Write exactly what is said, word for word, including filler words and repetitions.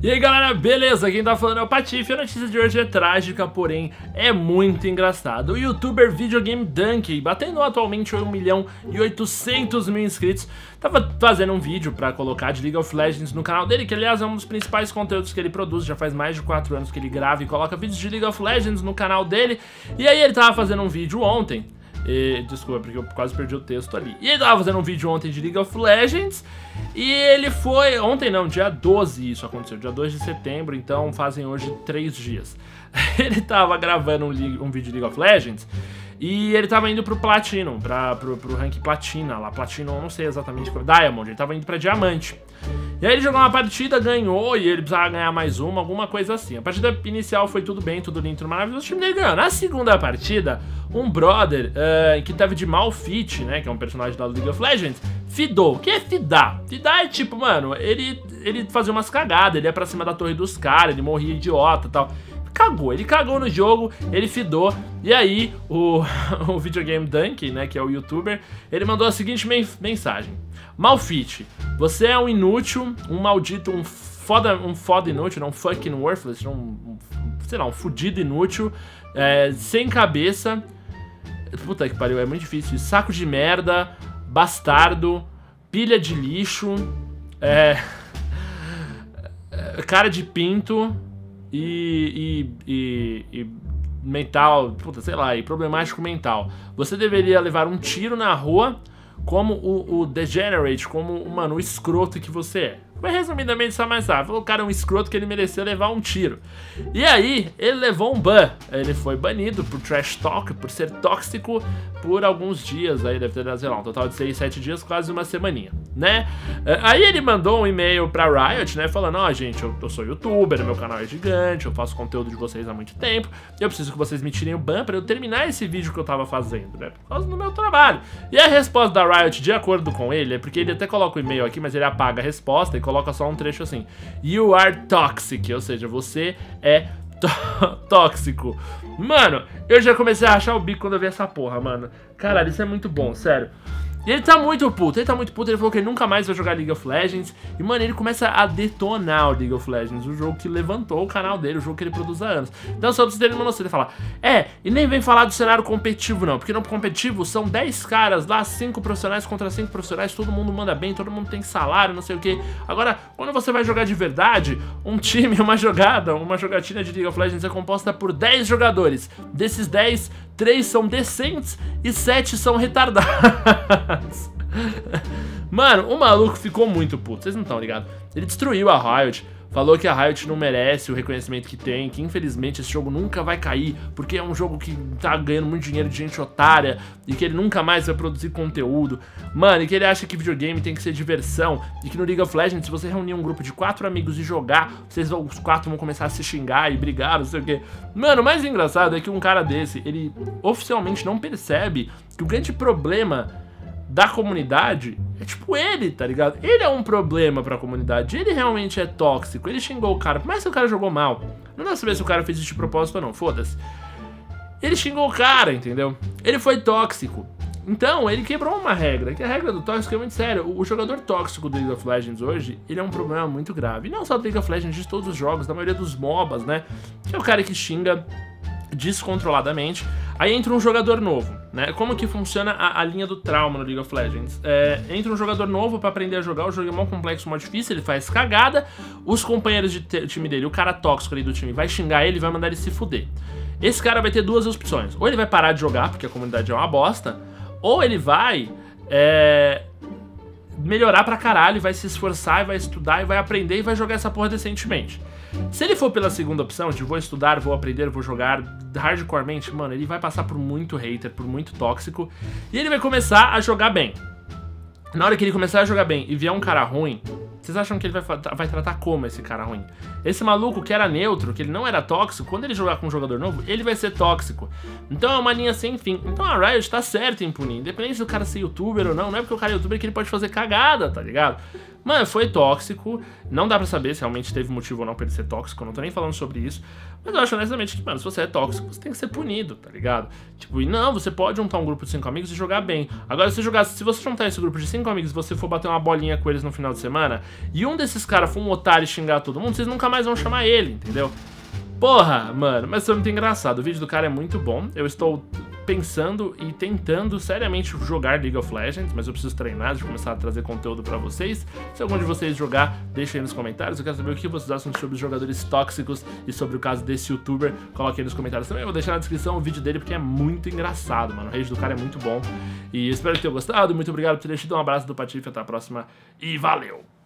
E aí galera, beleza? Quem tá falando é o Patife. A notícia de hoje é trágica, porém é muito engraçada. O youtuber videogamedunkey, batendo atualmente um milhão e oitocentos mil inscritos, tava fazendo um vídeo pra colocar de League of Legends no canal dele, que aliás é um dos principais conteúdos que ele produz. Já faz mais de quatro anos que ele grava e coloca vídeos de League of Legends no canal dele. E aí ele tava fazendo um vídeo ontem e, desculpa, porque eu quase perdi o texto ali. E ele tava fazendo um vídeo ontem de League of Legends. E ele foi... Ontem não, dia doze isso aconteceu, dia dois de setembro, então fazem hoje três dias. Ele tava gravando um, um vídeo de League of Legends e ele tava indo pro Platinum, pra, pro, pro rank Platina lá. Platinum, eu não sei exatamente, Diamond, ele tava indo pra Diamante. E aí ele jogou uma partida, ganhou, e ele precisava ganhar mais uma, alguma coisa assim. A partida inicial foi tudo bem, tudo lindo, tudo maravilhoso, o time dele ganhou. Na segunda partida, um brother uh, que tava de Malphite, né, que é um personagem da League of Legends, Fidou. O que é Fidar? Fidar é tipo, mano, ele, ele fazia umas cagadas, ele ia pra cima da torre dos caras, ele morria idiota e tal. Cagou, ele cagou no jogo, ele fidou. E aí o, o videogamedunkey, né, que é o youtuber, ele mandou a seguinte mensagem: Malphite, você é um inútil, um maldito, um foda, um foda inútil, não, um fucking worthless, um, um, sei lá, um fudido inútil, é, sem cabeça, puta que pariu, é muito difícil, saco de merda, bastardo, pilha de lixo, é, cara de pinto e, e, e, e mental, puta, sei lá, e problemático mental. Você deveria levar um tiro na rua como o, o degenerate, como o, mano, o escroto que você é. Mas resumidamente, só mais rápido, o cara é um escroto que ele mereceu levar um tiro. E aí, ele levou um ban. Ele foi banido por trash talk, por ser tóxico, por alguns dias. Aí deve ter dado, sei lá, um total de seis, sete dias, quase uma semaninha, né? Aí ele mandou um e-mail pra Riot, né? Falando, ó, oh, gente, eu, eu sou youtuber, meu canal é gigante, eu faço conteúdo de vocês há muito tempo, eu preciso que vocês me tirem o ban pra eu terminar esse vídeo que eu tava fazendo, né? Por causa do meu trabalho. E a resposta da Riot, de acordo com ele, é porque ele até coloca o e-mail aqui, mas ele apaga a resposta e coloca só um trecho assim: You are toxic, ou seja, você é tóxico. Mano, eu já comecei a rachar o bico quando eu vi essa porra, mano. Caralho, isso é muito bom, sério. E ele tá muito puto, ele tá muito puto, ele falou que ele nunca mais vai jogar League of Legends. E, mano, ele começa a detonar o League of Legends, o jogo que levantou o canal dele, o jogo que ele produz há anos. Então, só pra vocês terem uma noção, ele fala: é, e nem vem falar do cenário competitivo, não, porque no competitivo são dez caras lá, cinco profissionais contra cinco profissionais, todo mundo manda bem, todo mundo tem salário, não sei o que. Agora, quando você vai jogar de verdade, um time, uma jogada, uma jogatina de League of Legends é composta por dez jogadores. Desses dez, três são decentes e sete são retardados. Mano, o maluco ficou muito puto, vocês não estão ligados. Ele destruiu a Riot, falou que a Riot não merece o reconhecimento que tem, que infelizmente esse jogo nunca vai cair, porque é um jogo que tá ganhando muito dinheiro de gente otária, e que ele nunca mais vai produzir conteúdo. Mano, e que ele acha que videogame tem que ser diversão, e que no League of Legends, se você reunir um grupo de quatro amigos e jogar, vocês vão, os quatro vão começar a se xingar e brigar, não sei o que. Mano, o mais engraçado é que um cara desse, ele oficialmente não percebe que o grande problema da comunidade é tipo ele, tá ligado? Ele é um problema pra comunidade, ele realmente é tóxico, ele xingou o cara, por mais que o cara jogou mal, não dá pra saber se o cara fez isso de propósito ou não, foda-se. Ele xingou o cara, entendeu? Ele foi tóxico. Então, ele quebrou uma regra, que a regra do tóxico é muito séria. O, o jogador tóxico do League of Legends hoje, ele é um problema muito grave. E não só do League of Legends, de todos os jogos, da maioria dos mobas, né? Que é o cara que xinga descontroladamente. Aí entra um jogador novo, né? Como que funciona a, a linha do trauma no League of Legends? É, entra um jogador novo pra aprender a jogar, o jogo é mó complexo, mó difícil, ele faz cagada, os companheiros de te, time dele, o cara tóxico ali do time, vai xingar ele, vai mandar ele se fuder. Esse cara vai ter duas opções: ou ele vai parar de jogar, porque a comunidade é uma bosta, ou ele vai é, melhorar pra caralho, vai se esforçar, vai estudar, e vai aprender e vai jogar essa porra decentemente. Se ele for pela segunda opção, de vou estudar, vou aprender, vou jogar hardcoremente, mano, ele vai passar por muito hater, por muito tóxico, e ele vai começar a jogar bem. Na hora que ele começar a jogar bem e vier um cara ruim, vocês acham que ele vai, vai tratar como esse cara ruim? Esse maluco que era neutro, que ele não era tóxico, quando ele jogar com um jogador novo, ele vai ser tóxico. Então é uma linha sem fim. Então a Riot tá certa em punir, independente do cara ser youtuber ou não, não é porque o cara é youtuber que ele pode fazer cagada, tá ligado? Mano, foi tóxico, não dá pra saber se realmente teve motivo ou não pra ele ser tóxico, eu não tô nem falando sobre isso, mas eu acho honestamente que, mano, se você é tóxico, você tem que ser punido, tá ligado? Tipo, e não, você pode juntar um grupo de cinco amigos e jogar bem. Agora, se, jogar, se você juntar esse grupo de cinco amigos e você for bater uma bolinha com eles no final de semana, e um desses caras for um otário e xingar todo mundo, vocês nunca mais vão chamar ele, entendeu? Porra, mano, mas foi muito engraçado. O vídeo do cara é muito bom. Eu estou pensando e tentando seriamente jogar League of Legends, mas eu preciso treinar, de começar a trazer conteúdo pra vocês. Se algum de vocês jogar, deixa aí nos comentários. Eu quero saber o que vocês acham sobre os jogadores tóxicos e sobre o caso desse youtuber. Coloque aí nos comentários também. Eu vou deixar na descrição o vídeo dele porque é muito engraçado, mano. O rage do cara é muito bom. E espero que tenham gostado. Muito obrigado por ter deixado. Um abraço do Patife, até a próxima e valeu!